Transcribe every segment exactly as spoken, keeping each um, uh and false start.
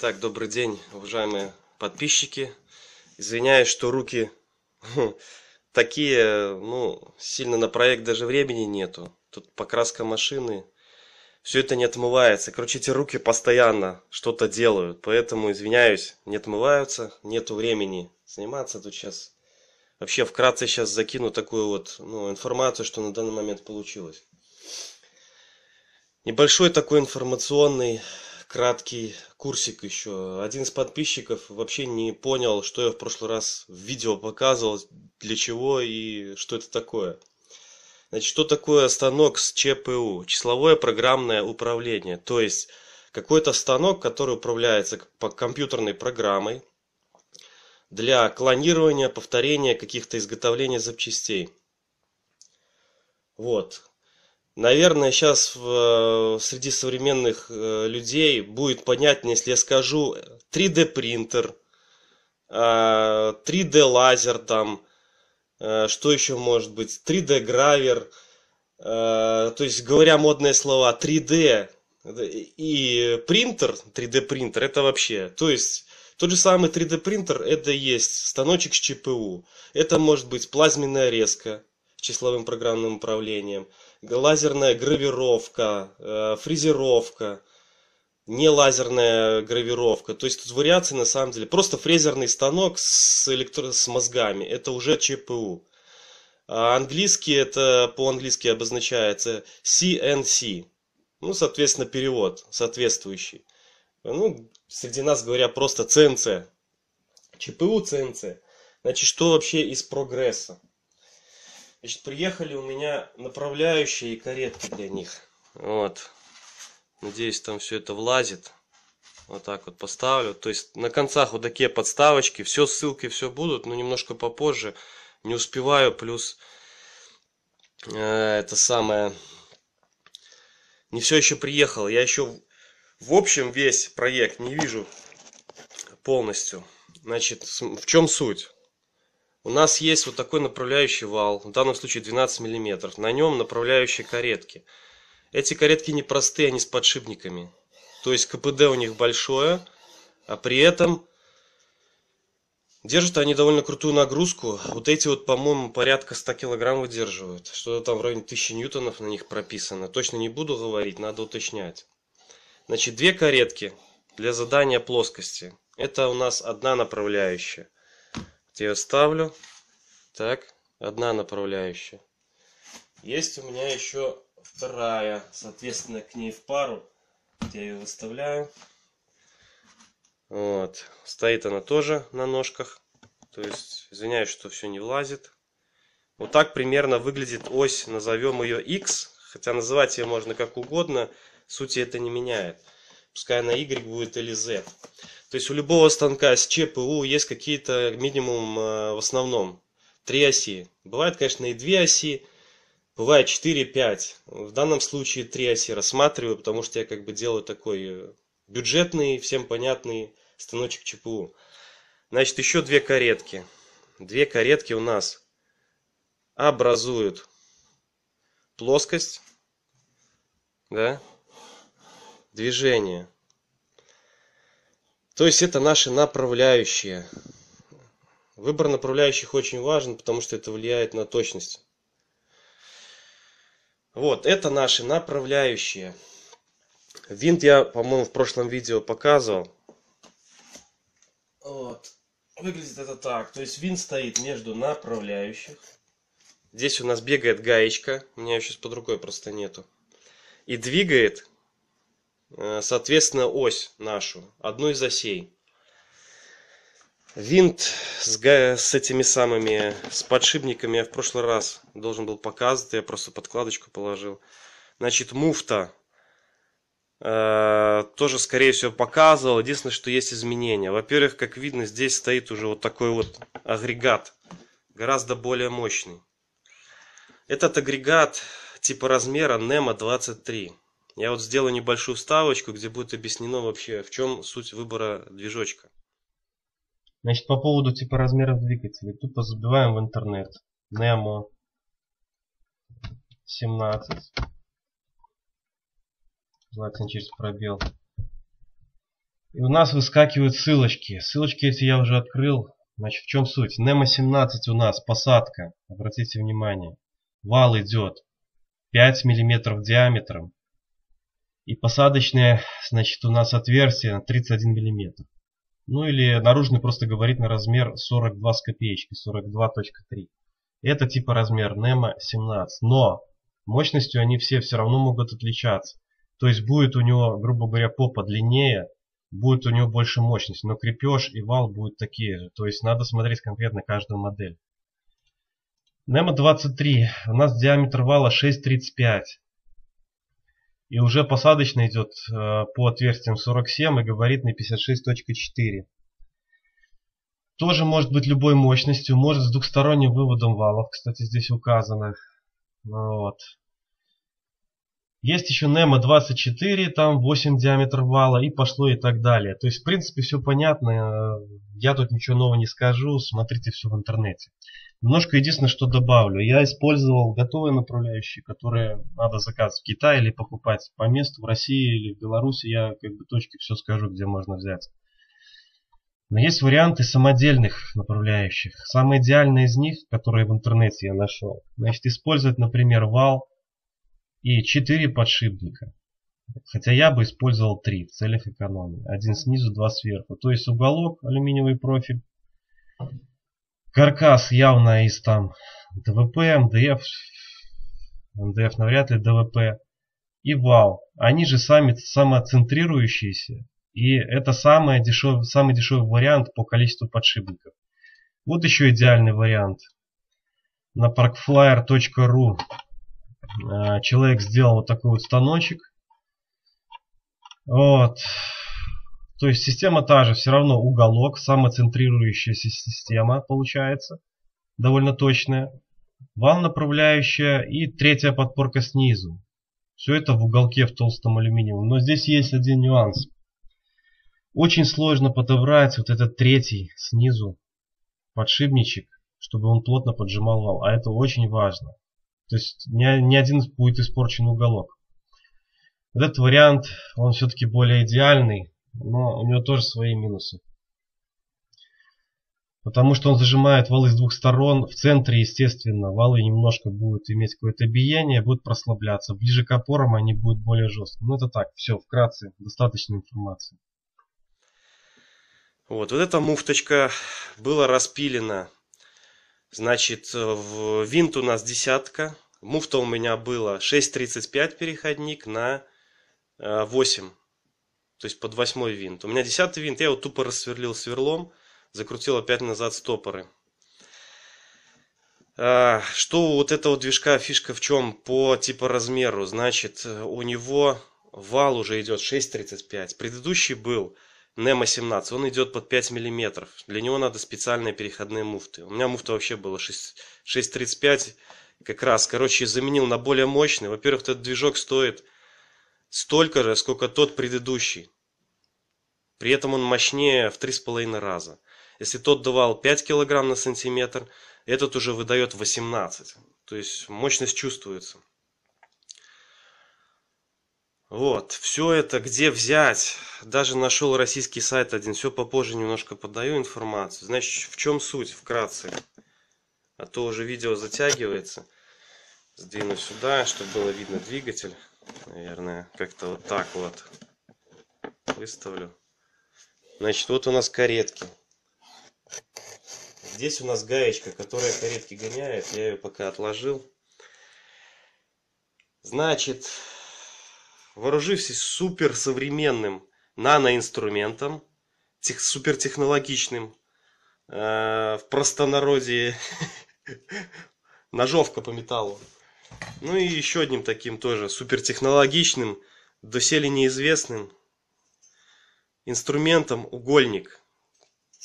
Так, добрый день, уважаемые подписчики. Извиняюсь, что руки такие, ну, сильно на проект даже времени нету. Тут покраска машины, все это не отмывается. Короче, эти руки постоянно что-то делают, поэтому, извиняюсь, не отмываются, нету времени сниматься. Тут сейчас, вообще вкратце сейчас закину такую вот, ну, информацию, что на данный момент получилось. Небольшой такой информационный краткий курсик еще. Один из подписчиков вообще не понял, что я в прошлый раз в видео показывал, для чего и что это такое. Значит, что такое станок с ЧПУ? Числовое программное управление. То есть какой-то станок, который управляется компьютерной программой для клонирования, повторения каких-то изготовления запчастей. Вот. Наверное, сейчас в, среди современных людей будет понятнее, если я скажу три дэ принтер, три дэ лазер, там, что еще может быть, три дэ гравер, то есть, говоря модные слова, три дэ и принтер, три дэ принтер, это вообще, то есть, тот же самый три дэ принтер, это есть станочек с ЧПУ, это может быть плазменная резка с числовым программным управлением, лазерная гравировка, фрезеровка, не лазерная гравировка. То есть тут вариации на самом деле. Просто фрезерный станок с, электро... с мозгами. Это уже ЧПУ. А английский, это по-английски обозначается си эн си. Ну, соответственно, перевод соответствующий. Ну, среди нас, говоря, просто си эн си. ЧПУ, си эн си. Значит, что вообще из прогресса? Значит, приехали у меня направляющие и каретки для них. Вот. Надеюсь, там все это влазит. Вот так вот поставлю. То есть на концах вот такие подставочки. Все ссылки, все будут, но немножко попозже. Не успеваю, плюс э, это самое. Не все еще приехало. Я еще в общем весь проект не вижу полностью. Значит, в чем суть? У нас есть вот такой направляющий вал, в данном случае двенадцать миллиметров. На нем направляющие каретки. Эти каретки не простые, они с подшипниками. То есть ка пэ дэ у них большое, а при этом держат они довольно крутую нагрузку. Вот эти вот, по-моему, порядка ста килограмм выдерживают. Что-то там в районе тысячи ньютонов на них прописано. Точно не буду говорить, надо уточнять. Значит, две каретки для задания плоскости. Это у нас одна направляющая. Я ставлю. Так, одна направляющая. Есть у меня еще вторая, соответственно, к ней в пару. Я ее выставляю. Вот. Стоит она тоже на ножках. То есть, извиняюсь, что все не влазит. Вот так примерно выглядит ось, назовем ее X. Хотя называть ее можно как угодно. Сути это не меняет. Пускай на Y будет или Z. То есть у любого станка с ЧПУ есть какие-то минимум, в основном, три оси. Бывает, конечно, и две оси, бывает четыре-пять. В данном случае три оси рассматриваю, потому что я как бы делаю такой бюджетный, всем понятный станочек ЧПУ. Значит, еще две каретки. Две каретки у нас образуют плоскость, да, движение. То есть это наши направляющие. Выбор направляющих очень важен, потому что это влияет на точность. Вот, это наши направляющие. Винт я, по-моему, в прошлом видео показывал. Вот. Выглядит это так. То есть винт стоит между направляющих. Здесь у нас бегает гаечка. У меня ее сейчас под рукой просто нету. И двигает, соответственно, ось нашу, одну из осей. Винт с, га... с этими самыми, с подшипниками я в прошлый раз должен был показывать, я просто подкладочку положил. Значит, муфта э, тоже, скорее всего, показывал. Единственное, что есть изменения. Во-первых, как видно, здесь стоит уже вот такой вот агрегат, гораздо более мощный. Этот агрегат типа размера нема двадцать три. Я вот сделаю небольшую вставочку, где будет объяснено вообще, в чем суть выбора движочка. Значит, по поводу типа размеров двигателя. Тупо забиваем в интернет. NEMA семнадцать. Желательно через пробел. И у нас выскакивают ссылочки. Ссылочки эти я уже открыл. Значит, в чем суть? NEMA семнадцать у нас посадка. Обратите внимание. Вал идет пять миллиметров диаметром. И посадочное, значит, у нас отверстие на тридцать один миллиметр. Ну или наружный просто габаритный размер сорок два с копеечкой, сорок два точка три. Это типа размер NEMA семнадцать. Но мощностью они все все равно могут отличаться. То есть будет у него, грубо говоря, попа длиннее, будет у него больше мощности. Но крепеж и вал будут такие же. То есть надо смотреть конкретно каждую модель. NEMA двадцать три. У нас диаметр вала шесть тридцать пять. И уже посадочный идет по отверстиям сорок семь и габаритный пятьдесят шесть точка четыре. Тоже может быть любой мощностью. Может с двухсторонним выводом валов. Кстати, здесь указано. Вот. Есть еще NEMA двадцать четыре, там восемь диаметр вала и пошло и так далее. То есть, в принципе, все понятно. Я тут ничего нового не скажу. Смотрите все в интернете. Немножко единственное, что добавлю. Я использовал готовые направляющие, которые надо заказывать в Китае или покупать по месту в России или в Беларуси. Я как бы точки все скажу, где можно взять. Но есть варианты самодельных направляющих. Самое идеальное из них, которые в интернете я нашел, значит, использовать, например, вал и четыре подшипника. Хотя я бы использовал три в целях экономии. Один снизу, два сверху. То есть уголок, алюминиевый профиль. Каркас явно из там ДВП, МДФ. МДФ навряд ли, ДВП. И вал. Они же сами самоцентрирующиеся. И это самый дешевый, самый дешевый вариант по количеству подшипников. Вот еще идеальный вариант. На паркфлайер точка ру человек сделал вот такой вот станочек. Вот. То есть система та же, все равно уголок, самоцентрирующаяся система получается, довольно точная. Вал направляющая и третья подпорка снизу. Все это в уголке в толстом алюминиевом. Но здесь есть один нюанс. Очень сложно подобрать вот этот третий снизу подшипничек, чтобы он плотно поджимал вал. А это очень важно. То есть ни один будет испорчен уголок. Вот этот вариант, он все-таки более идеальный, но у него тоже свои минусы. Потому что он зажимает валы с двух сторон. В центре, естественно, валы немножко будут иметь какое-то биение, будут прослабляться. Ближе к опорам они будут более жесткие. Ну это так, все, вкратце, достаточно информации. Вот, вот эта муфточка была распилена. Значит, в винт у нас десятка. Муфта у меня была шесть тридцать пять переходник на восемь. То есть под восьмой винт. У меня десятый винт. Я его тупо рассверлил сверлом. Закрутил опять назад стопоры. Что у вот этого движка фишка в чем? По типа размеру. Значит, у него вал уже идет шесть тридцать пять. Предыдущий был NEMA семнадцать, он идет под пять миллиметров. Для него надо специальные переходные муфты. У меня муфта вообще была шесть тридцать пять как раз. Короче, заменил на более мощный. Во-первых, этот движок стоит столько же, сколько тот предыдущий. При этом он мощнее в три с половиной раза. Если тот давал пять килограмм на сантиметр, этот уже выдает восемнадцать. То есть мощность чувствуется. Вот, все это где взять? Даже нашел российский сайт один, все попозже немножко подаю информацию. Значит, в чем суть вкратце? А то уже видео затягивается. Сдвину сюда, чтобы было видно двигатель. Наверное, как-то вот так вот выставлю. Значит, вот у нас каретки. Здесь у нас гаечка, которая каретки гоняет. Я ее пока отложил. Значит... Вооружившись суперсовременным наноинструментом, тех, супертехнологичным, э, в простонародье ножовка по металлу. Ну и еще одним таким тоже супертехнологичным, доселе неизвестным инструментом угольник.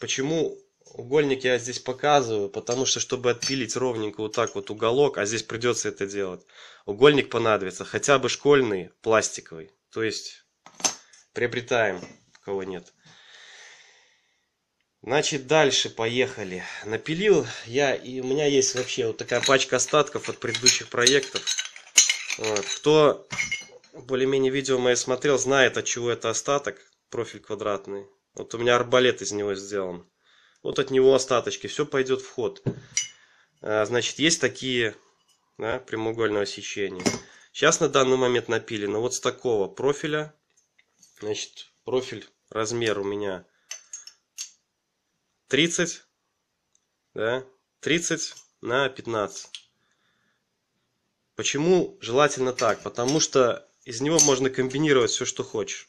Почему угольник я здесь показываю? Потому что, чтобы отпилить ровненько вот так вот уголок, а здесь придется это делать, угольник понадобится, хотя бы школьный, пластиковый. То есть приобретаем, кого нет. Значит, дальше поехали. Напилил я, и у меня есть вообще вот такая пачка остатков от предыдущих проектов. Вот. Кто более-менее видео мои смотрел, знает, от чего это остаток. Профиль квадратный. Вот у меня арбалет из него сделан. Вот от него остаточки. Все пойдет в ход. Значит, есть такие, да, прямоугольного сечения. Сейчас на данный момент напилено вот с такого профиля. Значит, профиль, размер у меня тридцать, да, тридцать на пятнадцать. Почему желательно так? Потому что из него можно комбинировать все, что хочешь.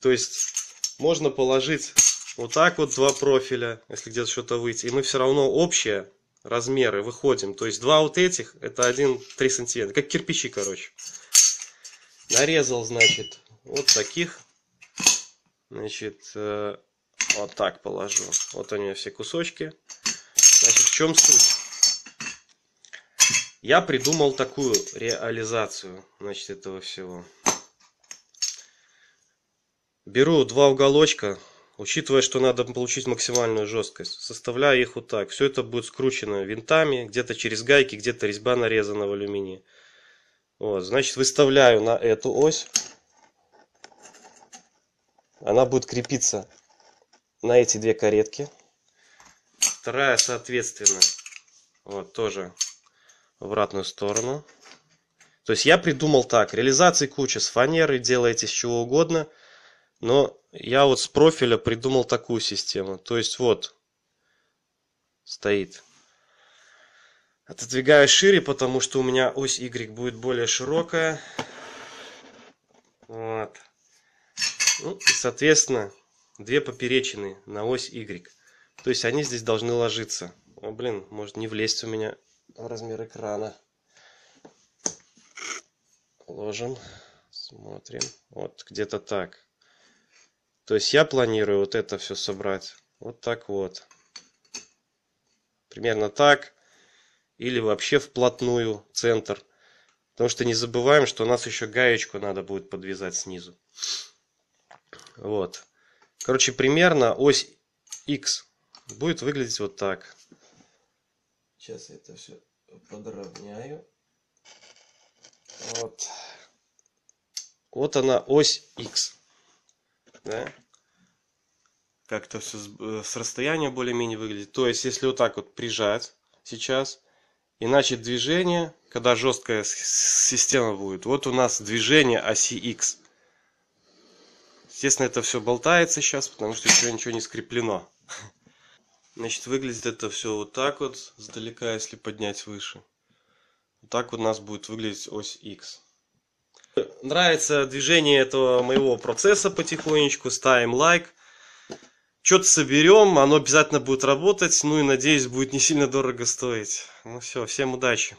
То есть можно положить вот так вот два профиля, если где-то что-то выйти, и мы все равно общие размеры выходим. То есть два вот этих, это один три сантиметра, как кирпичи, короче. Нарезал, значит, вот таких. Значит, вот так положу. Вот у меня все кусочки. Значит, в чем суть? Я придумал такую реализацию, значит, этого всего. Беру два уголочка, учитывая, что надо получить максимальную жесткость. Составляю их вот так. Все это будет скручено винтами, где-то через гайки, где-то резьба нарезана в алюминии. Вот, значит, выставляю на эту ось. Она будет крепиться на эти две каретки. Вторая, соответственно, вот тоже в обратную сторону. То есть я придумал так. Реализации куча, с фанеры делаете, с чего угодно. Но я вот с профиля придумал такую систему. То есть вот стоит. Отодвигаю шире, потому что у меня ось Y будет более широкая. Вот. Ну, и, соответственно, две поперечины на ось Y. То есть они здесь должны ложиться. О, блин, может не влезть у меня размер экрана. Ложим. Смотрим. Вот где-то так. То есть я планирую вот это все собрать. Вот так вот. Примерно так. Или вообще вплотную центр. Потому что не забываем, что у нас еще гаечку надо будет подвязать снизу. Вот. Короче, примерно ось X будет выглядеть вот так. Сейчас я это все подровняю. Вот. Вот она, ось X. Да? Как-то все с расстояния более-менее выглядит. То есть, если вот так вот прижать сейчас, и начать движение, когда жесткая система будет, вот у нас движение оси X. Естественно, это все болтается сейчас, потому что еще ничего не скреплено. Значит, выглядит это все вот так вот, сдалека, если поднять выше. Вот так вот у нас будет выглядеть ось X. Нравится движение этого моего процесса потихонечку, ставим лайк. Что-то соберем, оно обязательно будет работать, ну и, надеюсь, будет не сильно дорого стоить. Ну все, всем удачи!